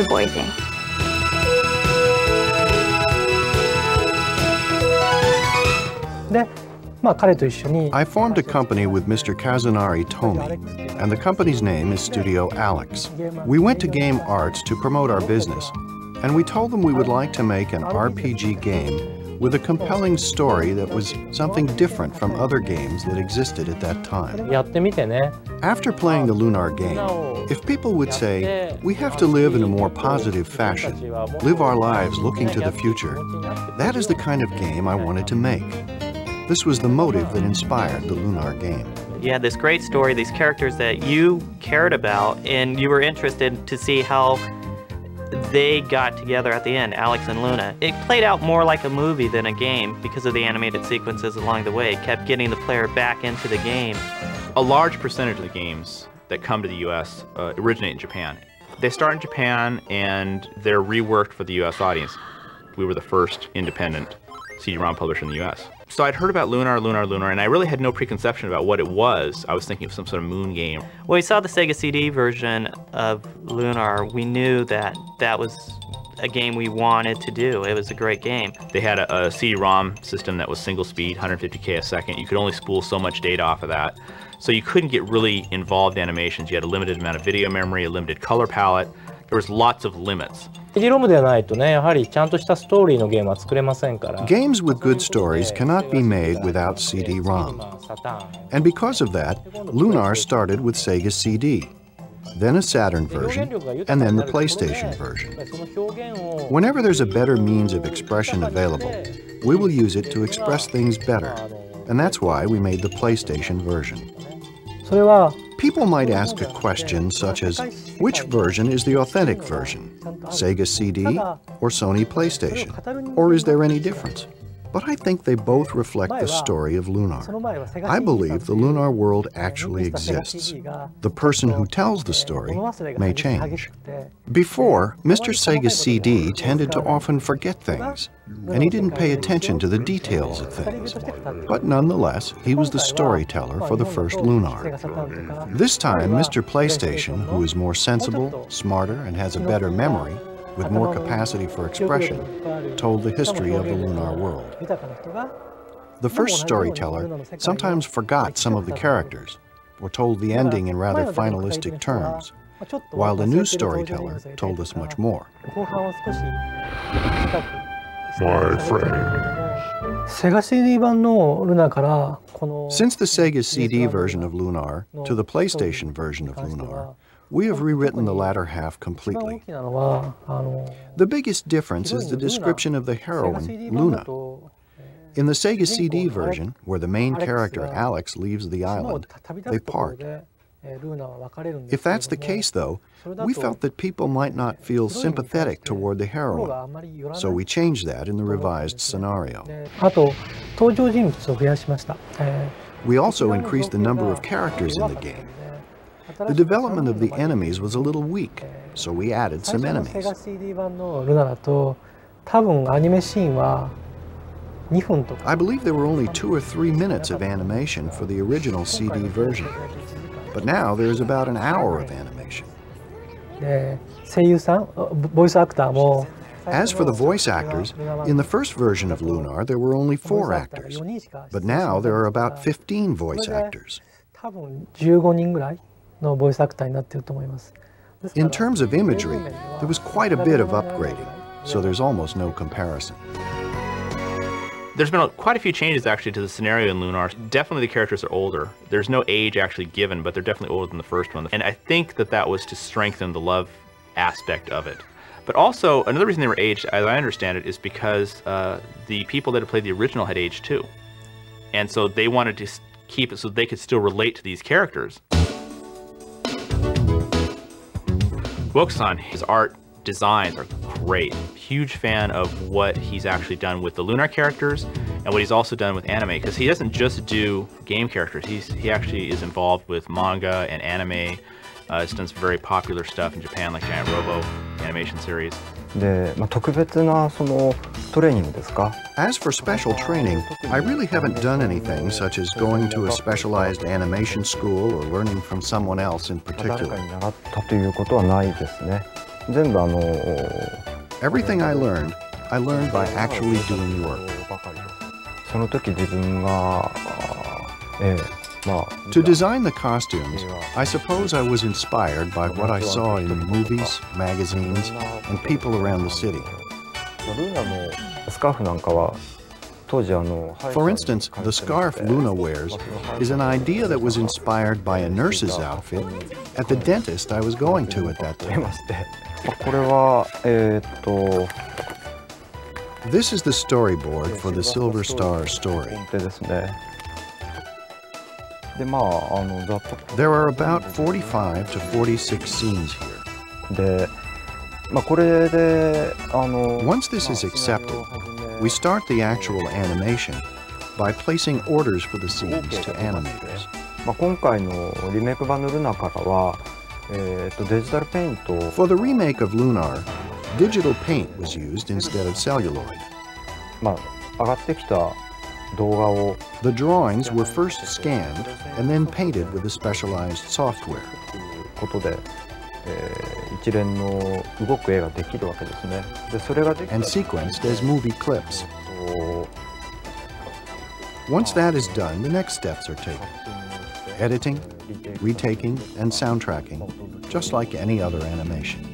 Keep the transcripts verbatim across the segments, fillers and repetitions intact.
a boy thing. I formed a company with Mister Kazunari Tomi, and the company's name is Studio Alex. We went to Game Arts to promote our business, and we told them we would like to make an R P G game with a compelling story that was something different from other games that existed at that time. After playing the Lunar game, if people would say, we have to live in a more positive fashion, live our lives looking to the future, that is the kind of game I wanted to make. This was the motive that inspired the Lunar game. You had this great story, these characters that you cared about, and you were interested to see how they got together at the end, Alex and Luna. It played out more like a movie than a game because of the animated sequences along the way. It kept getting the player back into the game. A large percentage of the games that come to the U S uh, originate in Japan. They start in Japan and they're reworked for the U S audience. We were the first independent C D ROM publisher in the U S. So I'd heard about Lunar, Lunar, Lunar, and I really had no preconception about what it was. I was thinking of some sort of moon game. When we saw the Sega C D version of Lunar, we knew that that was a game we wanted to do. It was a great game. They had a, a C D ROM system that was single speed, one hundred fifty K a second. You could only spool so much data off of that. So you couldn't get really involved animations. You had a limited amount of video memory, a limited color palette. There was lots of limits. Games with good stories cannot be made without C D ROM. And because of that, Lunar started with Sega C D, then a Saturn version, and then the PlayStation version. Whenever there's a better means of expression available, we will use it to express things better, and that's why we made the PlayStation version. People might ask a question such as, which version is the authentic version, Sega C D or Sony PlayStation, or is there any difference? But I think they both reflect the story of Lunar. I believe the Lunar world actually exists. The person who tells the story may change. Before, Mister Sega C D tended to often forget things, and he didn't pay attention to the details of things. But nonetheless, he was the storyteller for the first Lunar. This time, Mister PlayStation, who is more sensible, smarter, and has a better memory, with more capacity for expression, told the history of the Lunar world. The first storyteller sometimes forgot some of the characters, or told the ending in rather finalistic terms, while the new storyteller told us much more. My friend. Since the Sega C D version of Lunar to the PlayStation version of Lunar, we have rewritten the latter half completely. The biggest difference is the description of the heroine, Luna. In the Sega C D version, where the main character, Alex, leaves the island, they part. If that's the case, though, we felt that people might not feel sympathetic toward the heroine, so we changed that in the revised scenario. We also increased the number of characters in the game. The development of the enemies was a little weak, so we added some enemies. I believe there were only two or three minutes of animation for the original C D version, but now there is about an hour of animation. As for the voice actors, in the first version of Lunar there were only four actors, but now there are about fifteen voice actors. In terms of imagery, there was quite a bit of upgrading, so there's almost no comparison. There's been a, quite a few changes actually to the scenario in Lunar. Definitely the characters are older. There's no age actually given, but they're definitely older than the first one. And I think that that was to strengthen the love aspect of it. But also, another reason they were aged, as I understand it, is because uh, the people that had played the original had aged too. And so they wanted to keep it so they could still relate to these characters. Boku-san, his art designs are great. Huge fan of what he's actually done with the Lunar characters and what he's also done with anime, because he doesn't just do game characters. He's, he actually is involved with manga and anime. Uh, he's done some very popular stuff in Japan, like Giant Robo animation series. As for special training, I really haven't done anything such as going to a specialized animation school or learning from someone else in particular. Everything I learned, I learned by actually doing work. To design the costumes, I suppose I was inspired by what I saw in movies, magazines, and people around the city. For instance, the scarf Luna wears is an idea that was inspired by a nurse's outfit at the dentist I was going to at that time. This is the storyboard for the Silver Star story. There are about forty-five to forty-six scenes here. Once this is accepted, we start the actual animation by placing orders for the scenes to animators. For the remake of Lunar, digital paint was used instead of celluloid. The drawings were first scanned and then painted with a specialized software. And sequenced as movie clips. Once that is done, the next steps are taken. Editing, retaking, and soundtracking, just like any other animation.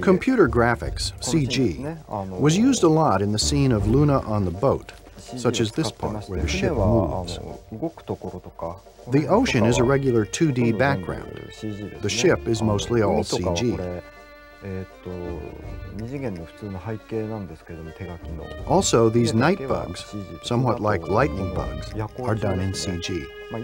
Computer graphics, C G, was used a lot in the scene of Luna on the boat, such as this part where the ship moves. The ocean is a regular two D background. The ship is mostly all C G. Also, these night bugs, somewhat like lightning bugs, are done in C G. The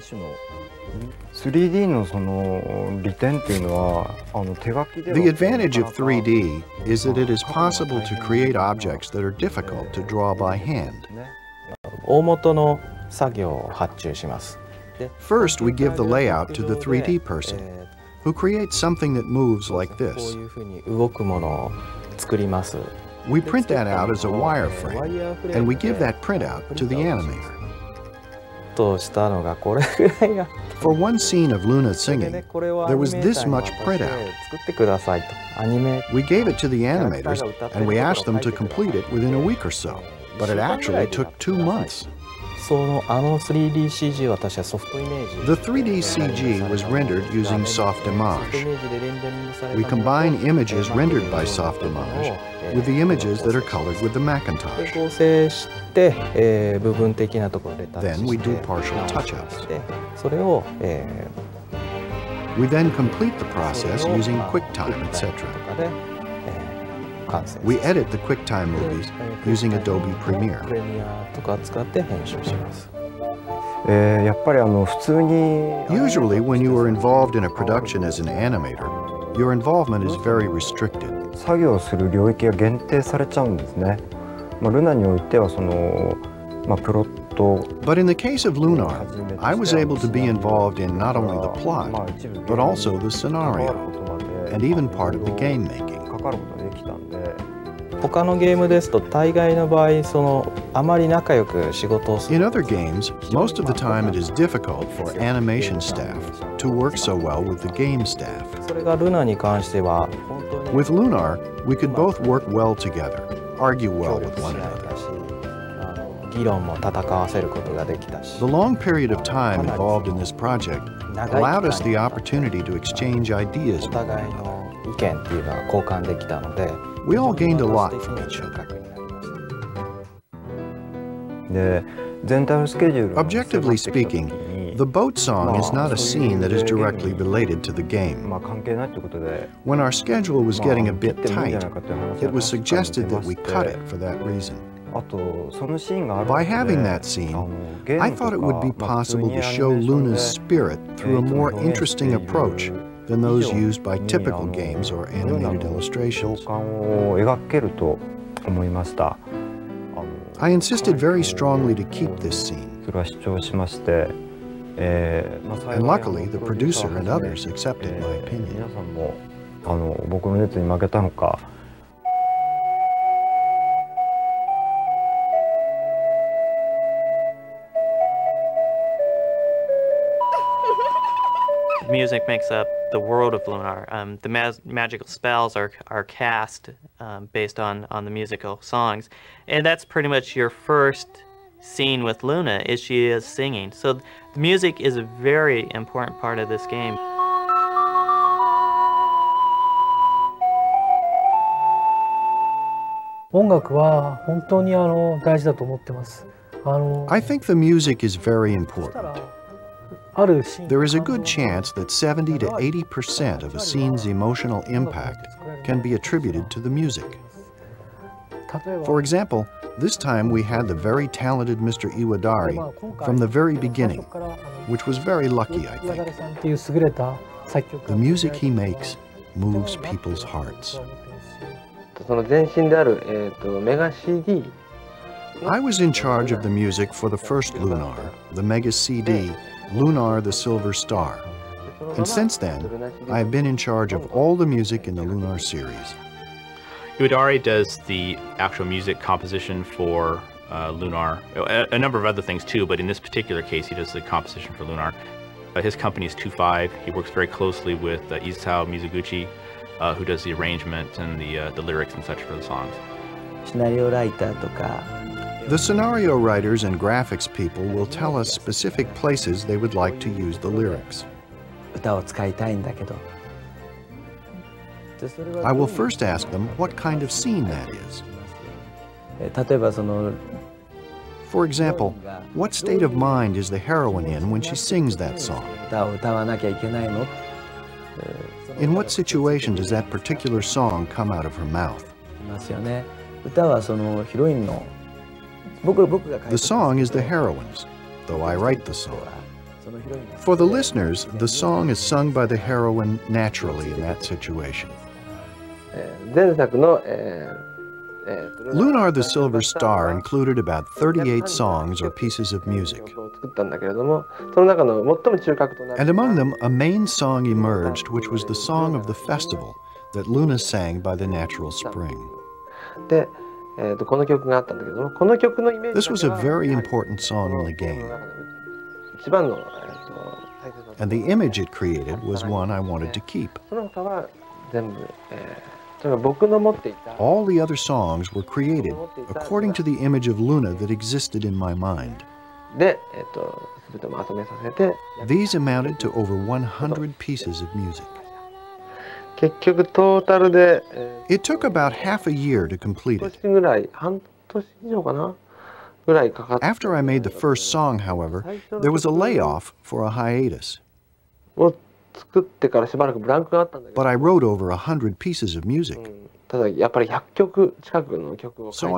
advantage of three D is that it is possible to create objects that are difficult to draw by hand. First, we give the layout to the three D person, who creates something that moves like this. We print that out as a wireframe, and we give that printout to the animator. For one scene of Luna singing, there was this much printout. We gave it to the animators, and we asked them to complete it within a week or so, but it actually took two months. The three D C G was rendered using Softimage. We combine images rendered by Softimage with the images that are colored with the Macintosh. Then we do partial touch-ups. We then complete the process using QuickTime, et cetera. We edit the QuickTime movies using Adobe Premiere. Usually, when you are involved in a production as an animator, your involvement is very restricted. But in the case of Lunar, I was able to be involved in not only the plot, but also the scenario, and even part of the game making. In other games, most of the time it is difficult for animation staff to work so well with the game staff. With Lunar, we could both work well together, argue well with one another. The long period of time involved in this project allowed us the opportunity to exchange ideas with one another. We all gained a lot from each other. Objectively speaking, the boat song is not a scene that is directly related to the game. When our schedule was getting a bit tight, it was suggested that we cut it for that reason. By having that scene, I thought it would be possible to show Luna's spirit through a more interesting approach than those used by typical games or animated illustrations. I insisted very strongly to keep this scene, and luckily the producer and others accepted my opinion. The music makes up the world of Lunar. Um, the ma magical spells are, are cast um, based on, on the musical songs. And that's pretty much your first scene with Luna, is she is singing. So the music is a very important part of this game. I think the music is very important. There is a good chance that seventy to eighty percent of a scene's emotional impact can be attributed to the music. For example, this time we had the very talented Mister Iwadari from the very beginning, which was very lucky, I think. The music he makes moves people's hearts. I was in charge of the music for the first Lunar, the Mega C D, Lunar the Silver Star. And since then, I have been in charge of all the music in the Lunar series. Iwadari does the actual music composition for uh, Lunar, a, a number of other things too, but in this particular case, he does the composition for Lunar. Uh, his company is two five. He works very closely with uh, Isao Mizuguchi, uh, who does the arrangement and the, uh, the lyrics and such for the songs. The scenario writers and graphics people will tell us specific places they would like to use the lyrics. I will first ask them what kind of scene that is. For example, what state of mind is the heroine in when she sings that song? In what situation does that particular song come out of her mouth? The song is the heroine's, though I write the song. For the listeners, the song is sung by the heroine naturally in that situation. Lunar the Silver Star included about thirty-eight songs or pieces of music. And among them, a main song emerged, which was the song of the festival that Luna sang by the natural spring. This was a very important song in the game. And the image it created was one I wanted to keep. All the other songs were created according to the image of Luna that existed in my mind. These amounted to over one hundred pieces of music. It took about half a year to complete it. After I made the first song, however, there was a layoff for a hiatus. But I wrote over a hundred pieces of music. So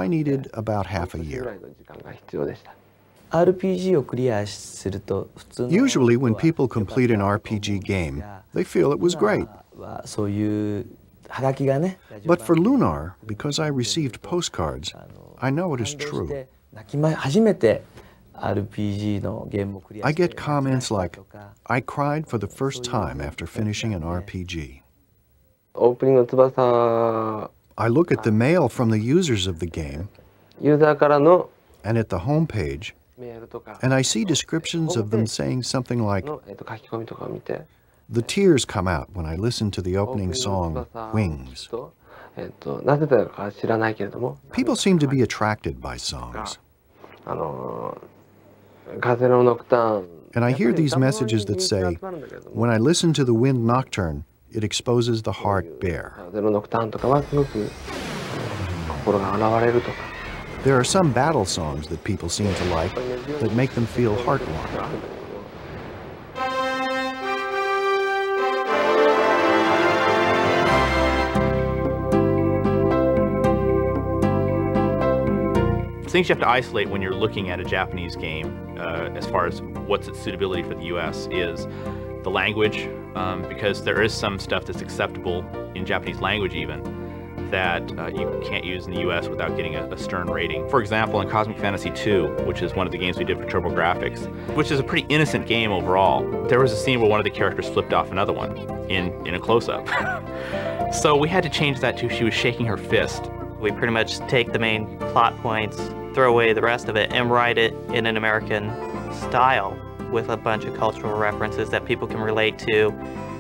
I needed about half a year. Usually when people complete an R P G game, they feel it was great. But for Lunar, because I received postcards, I know it is true. I get comments like, I cried for the first time after finishing an R P G. I look at the mail from the users of the game and at the homepage, and I see descriptions of them saying something like, the tears come out when I listen to the opening song, Wings. People seem to be attracted by songs. And I hear these messages that say, when I listen to the Wind Nocturne, it exposes the heart bare. There are some battle songs that people seem to like that make them feel heartwarming. Things you have to isolate when you're looking at a Japanese game, uh, as far as what's its suitability for the U S, is the language, um, because there is some stuff that's acceptable in Japanese language even that uh, you can't use in the U S without getting a, a stern rating. For example, in Cosmic Fantasy two, which is one of the games we did for TurboGrafx, which is a pretty innocent game overall, there was a scene where one of the characters flipped off another one in, in a close-up. So we had to change that to she was shaking her fist. We pretty much take the main plot points, throw away the rest of it, and write it in an American style. with a bunch of cultural references that people can relate to.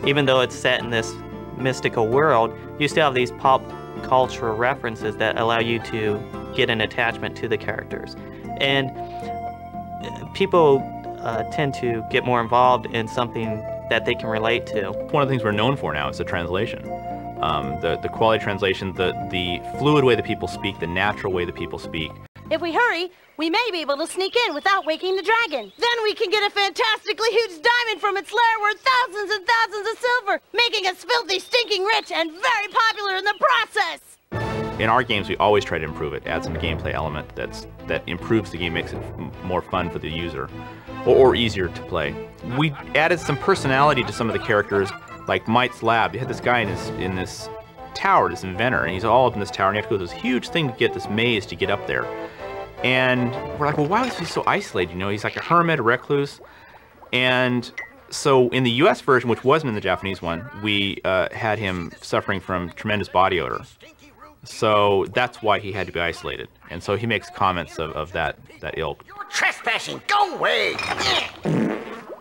Even though it's set in this mystical world, you still have these pop culture references that allow you to get an attachment to the characters. And people uh, tend to get more involved in something that they can relate to. One of the things we're known for now is the translation. Um, the, the quality translation, the, the fluid way that people speak, the natural way that people speak. If we hurry, we may be able to sneak in without waking the dragon. Then we can get a fantastically huge diamond from its lair worth thousands and thousands of silver, making us filthy, stinking rich, and very popular in the process! In our games, we always try to improve it, add some gameplay element that's, that improves the game, makes it more fun for the user, or, or easier to play. We added some personality to some of the characters, like Might's Lab. You had this guy in this, in this tower, this inventor, and he's all up in this tower, and you have to go through this huge thing to get this maze to get up there. And we're like, well, why is he so isolated? You know, he's like a hermit, a recluse. And so in the U S version, which wasn't in the Japanese one, we uh, had him suffering from tremendous body odor. So that's why he had to be isolated. And so he makes comments of, of that, that ilk. You're trespassing! Go away!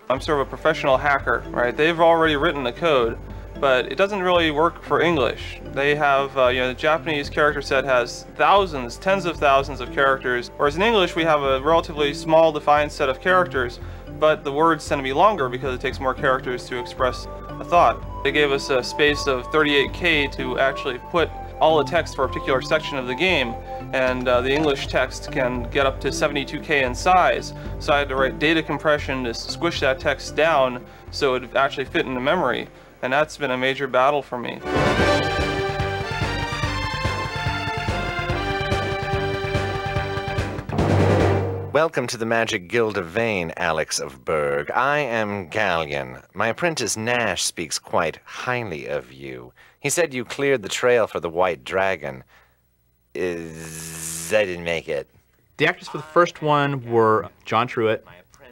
I'm sort of a professional hacker, right? They've already written the code, but it doesn't really work for English. They have, uh, you know, the Japanese character set has thousands, tens of thousands of characters, whereas in English we have a relatively small defined set of characters, but the words tend to be longer because it takes more characters to express a thought. They gave us a space of thirty-eight K to actually put all the text for a particular section of the game, and uh, the English text can get up to seventy-two K in size, so I had to write data compression to squish that text down so it would actually fit into memory. And that's been a major battle for me. Welcome to the Magic Guild of Vane, Alex of Berg. I am Galleon. My apprentice Nash speaks quite highly of you. He said you cleared the trail for the White Dragon. Is... I didn't make it. The actors for the first one were John Truitt,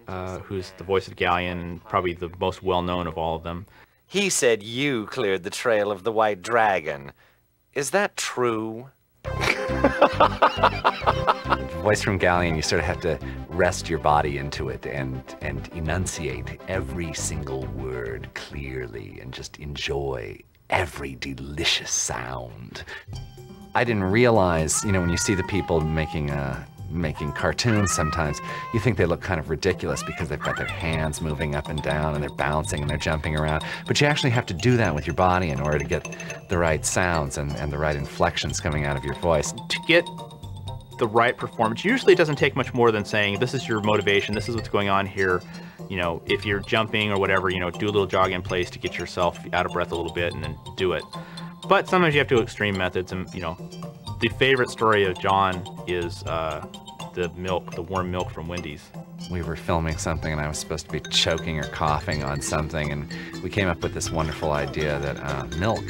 uh, who's the voice of Galleon, and probably the most well-known of all of them. He said you cleared the trail of the White Dragon. Is that true? Voice from Galleon, you sort of have to rest your body into it and, and enunciate every single word clearly and just enjoy every delicious sound. I didn't realize, you know, when you see the people making a... making cartoons sometimes, you think they look kind of ridiculous because they've got their hands moving up and down and they're bouncing and they're jumping around. But you actually have to do that with your body in order to get the right sounds and, and the right inflections coming out of your voice. To get the right performance, usually it doesn't take much more than saying, this is your motivation, this is what's going on here. You know, if you're jumping or whatever, you know, do a little jog in place to get yourself out of breath a little bit and then do it. But sometimes you have to do extreme methods and, you know, the favorite story of John is uh, the milk, the warm milk from Wendy's. We were filming something and I was supposed to be choking or coughing on something, and we came up with this wonderful idea that uh, milk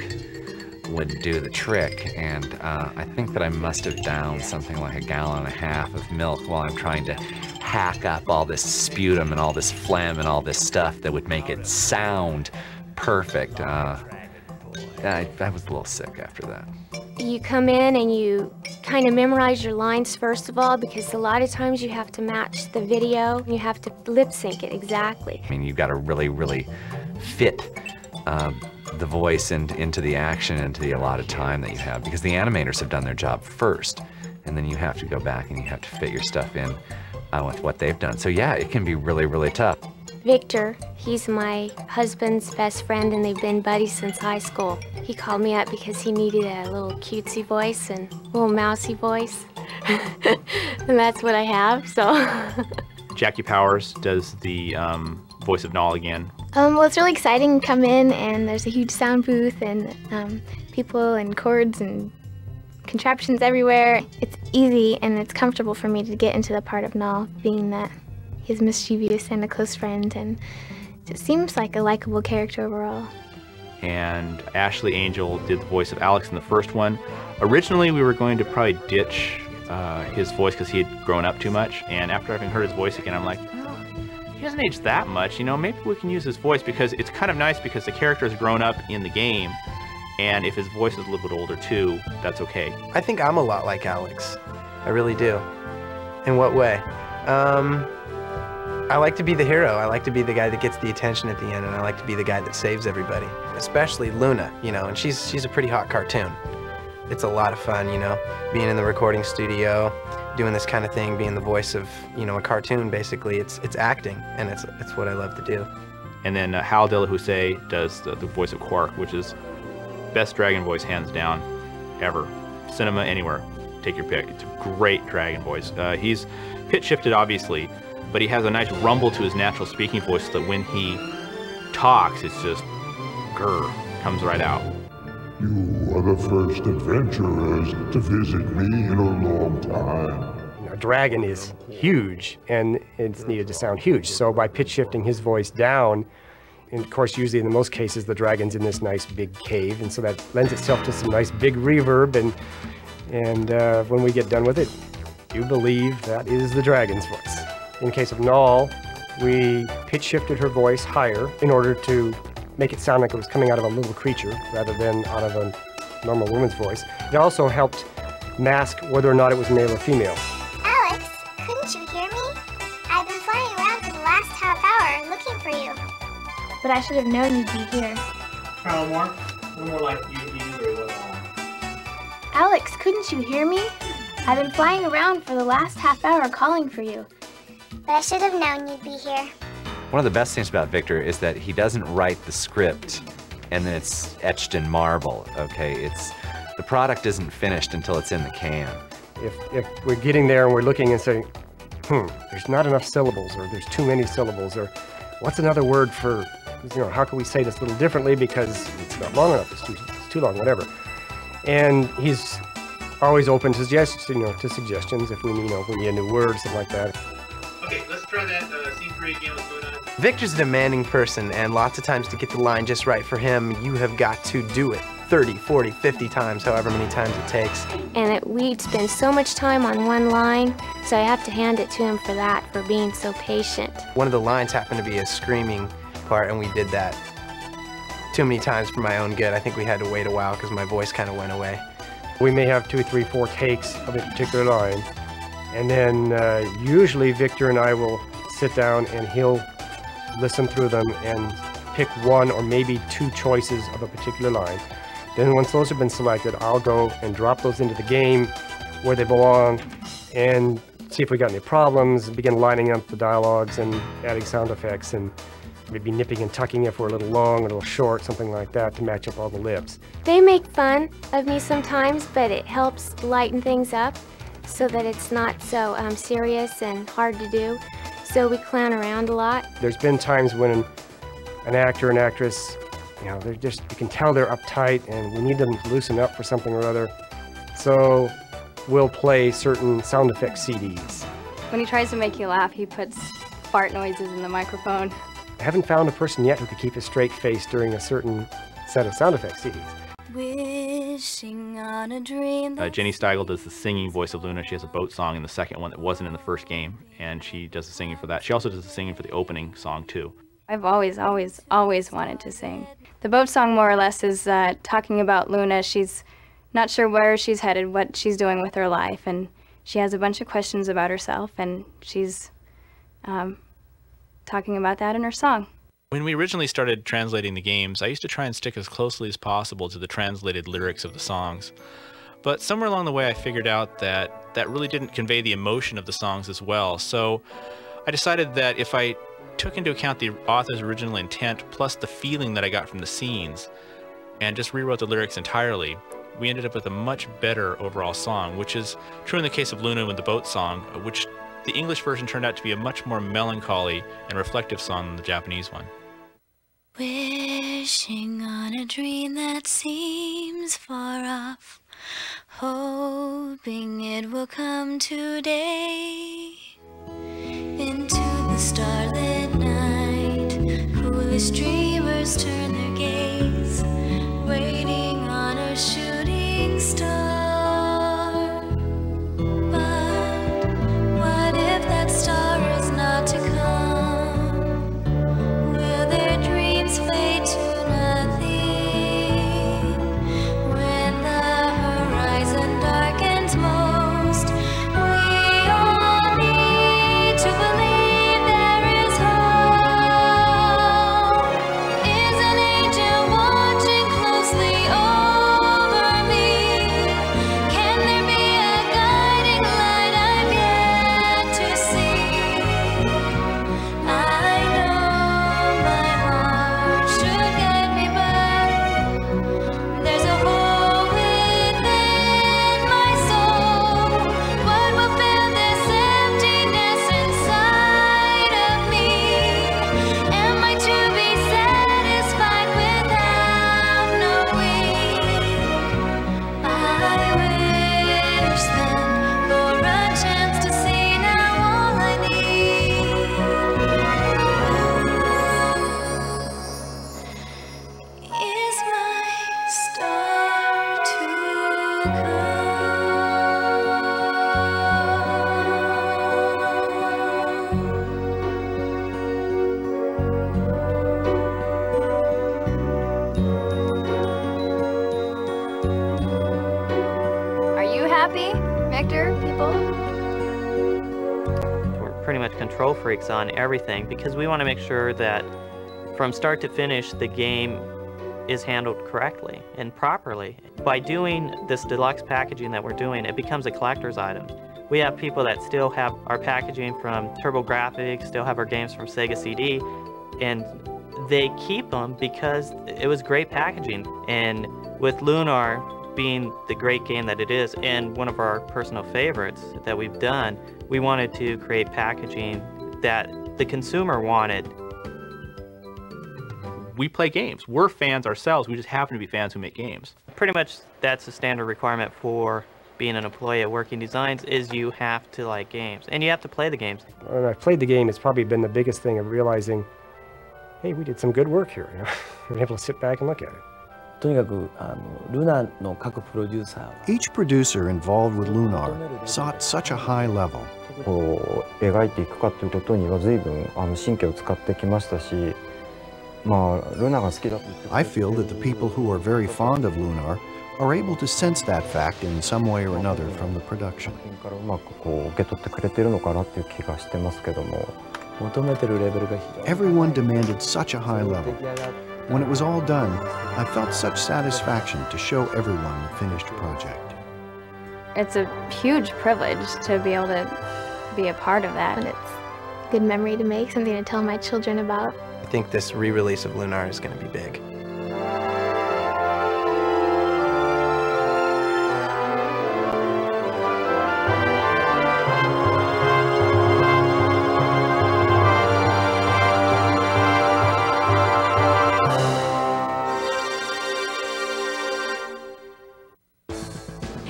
would do the trick, and uh, I think that I must have downed something like a gallon and a half of milk while I'm trying to hack up all this sputum and all this phlegm and all this stuff that would make it sound perfect. Uh, I, I was a little sick after that. You come in and you kind of memorize your lines first of all, because a lot of times you have to match the video. You have to lip sync it exactly. I mean, you've got to really, really fit uh, the voice in, into the action, into the allotted time that you have, because the animators have done their job first, and then you have to go back and you have to fit your stuff in uh, with what they've done. So yeah, it can be really, really tough. Victor, he's my husband's best friend, and they've been buddies since high school. He called me up because he needed a little cutesy voice and a little mousy voice, and that's what I have, so. Jackie Powers does the um, voice of Nall again. Um, well, it's really exciting to come in, and there's a huge sound booth, and um, people and chords and contraptions everywhere. It's easy, and it's comfortable for me to get into the part of Nall, being that he's mischievous and a close friend, and it seems like a likable character overall. And Ashley Angel did the voice of Alex in the first one. Originally, we were going to probably ditch uh, his voice because he had grown up too much, and after having heard his voice again, I'm like, well, he hasn't aged that much, you know, maybe we can use his voice, because it's kind of nice because the character has grown up in the game, and if his voice is a little bit older too, that's okay. I think I'm a lot like Alex. I really do. In what way? Um... I like to be the hero. I like to be the guy that gets the attention at the end, and I like to be the guy that saves everybody, especially Luna, you know, and she's, she's a pretty hot cartoon. It's a lot of fun, you know, being in the recording studio, doing this kind of thing, being the voice of, you know, a cartoon, basically. It's, it's acting, and it's, it's what I love to do. And then uh, Hal De La Houssay does the, the voice of Quark, which is best dragon voice, hands down, ever. Cinema, anywhere, take your pick. It's a great dragon voice. Uh, he's pitch shifted, obviously, but he has a nice rumble to his natural speaking voice so that when he talks, it's just, grr, comes right out. You are the first adventurers to visit me in a long time. A dragon is huge, and it's needed to sound huge, so by pitch shifting his voice down, and of course, usually in most cases, the dragon's in this nice big cave, and so that lends itself to some nice big reverb, and, and uh, when we get done with it, you believe that is the dragon's voice. In the case of Nall, we pitch shifted her voice higher in order to make it sound like it was coming out of a little creature rather than out of a normal woman's voice. It also helped mask whether or not it was male or female. Alex, couldn't you hear me? I've been flying around for the last half hour looking for you. But I should have known you'd be here. Carol Moore, no more like you, you knew very well. Alex, couldn't you hear me? I've been flying around for the last half hour calling for you. But I should have known you'd be here. One of the best things about Victor is that he doesn't write the script and then it's etched in marble, okay? It's, the product isn't finished until it's in the can. If, if we're getting there and we're looking and saying, hmm, there's not enough syllables, or there's too many syllables, or what's another word for, you know, how can we say this a little differently because it's not long enough, it's too, it's too long, whatever. And he's always open to suggestions, you know, to suggestions if we, you know, if we need a new word or something like that. Okay, let's try that uh, scene three again. What's going on? Victor's a demanding person, and lots of times to get the line just right for him, you have got to do it thirty, forty, fifty times, however many times it takes. And it, we'd spend so much time on one line, so I have to hand it to him for that, for being so patient. One of the lines happened to be a screaming part, and we did that too many times for my own good. I think we had to wait a while because my voice kind of went away. We may have two, three, four takes of a particular line. And then uh, usually Victor and I will sit down and he'll listen through them and pick one or maybe two choices of a particular line. Then once those have been selected, I'll go and drop those into the game where they belong and see if we got any problems, and begin lining up the dialogues and adding sound effects and maybe nipping and tucking if we're a little long, a little short, something like that to match up all the lips. They make fun of me sometimes, but it helps lighten things up, so that it's not so um, serious and hard to do. So we clown around a lot. There's been times when an actor and actress, you know, they're just, you can tell they're uptight and we need them to loosen up for something or other. So we'll play certain sound effect C Ds. When he tries to make you laugh, he puts fart noises in the microphone. I haven't found a person yet who could keep a straight face during a certain set of sound effect C Ds. Wishing on a dream. Uh, Jenny Steigle does the singing voice of Luna. She has a boat song in the second one that wasn't in the first game, and she does the singing for that. She also does the singing for the opening song, too. I've always, always, always wanted to sing. The boat song, more or less, is uh, talking about Luna. She's not sure where she's headed, what she's doing with her life, and she has a bunch of questions about herself, and she's um, talking about that in her song. When we originally started translating the games, I used to try and stick as closely as possible to the translated lyrics of the songs. But somewhere along the way, I figured out that that really didn't convey the emotion of the songs as well. So I decided that if I took into account the author's original intent, plus the feeling that I got from the scenes, and just rewrote the lyrics entirely, we ended up with a much better overall song, which is true in the case of Luna and the boat song, which the English version turned out to be a much more melancholy and reflective song than the Japanese one. Wishing on a dream that seems far off, hoping it will come today. Into the starlit night, foolish dreamers turn their gaze, waiting on a shooting star. But what if that star is not to come? Most, we all need to believe there director people. We're pretty much control freaks on everything because we want to make sure that from start to finish the game is handled correctly and properly. By doing this deluxe packaging that we're doing, it becomes a collector's item. We have people that still have our packaging from TurboGrafx, still have our games from Sega C D, and they keep them because it was great packaging. And with Lunar being the great game that it is, and one of our personal favorites that we've done, we wanted to create packaging that the consumer wanted. We play games. We're fans ourselves. We just happen to be fans who make games. Pretty much that's the standard requirement for being an employee at Working Designs is you have to like games, and you have to play the games. When I've played the game, it's probably been the biggest thing of realizing, hey, we did some good work here. You know? We're able to sit back and look at it. Each producer involved with Lunar sought such a high level. I feel that the people who are very fond of Lunar are able to sense that fact in some way or another from the production. Everyone demanded such a high level. When it was all done, I felt such satisfaction to show everyone the finished project. It's a huge privilege to be able to be a part of that. And it's a good memory to make, something to tell my children about. I think this re-release of Lunar is going to be big.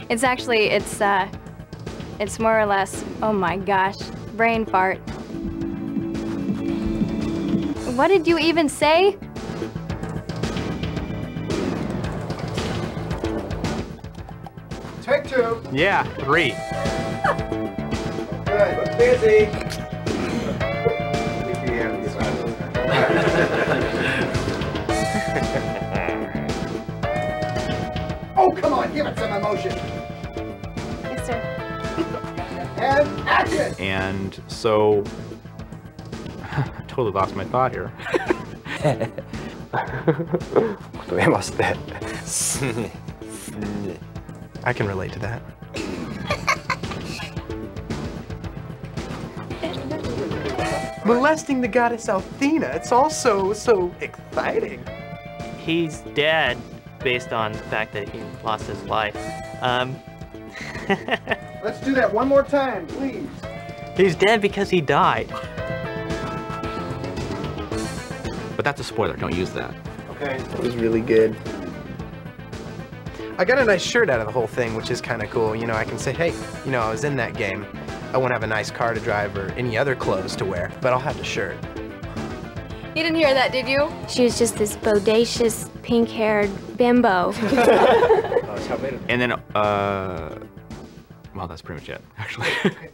It's actually, it's, uh, it's more or less, oh my gosh, brain fart. What did you even say? Take two. Yeah, three. Good, busy. Oh, come on, give it some emotion. And so, I totally lost my thought here. I can relate to that. Molesting the goddess Althena, it's all so, so exciting. He's dead based on the fact that he lost his life. Um, Let's do that one more time, please. He's dead because he died. But that's a spoiler, don't use that. Okay. That was really good. I got a nice shirt out of the whole thing, which is kind of cool. You know, I can say, hey, you know, I was in that game. I won't have a nice car to drive or any other clothes to wear, but I'll have the shirt. You didn't hear that, did you? She was just this bodacious, pink-haired bimbo. And then, uh... well, that's pretty much it, actually.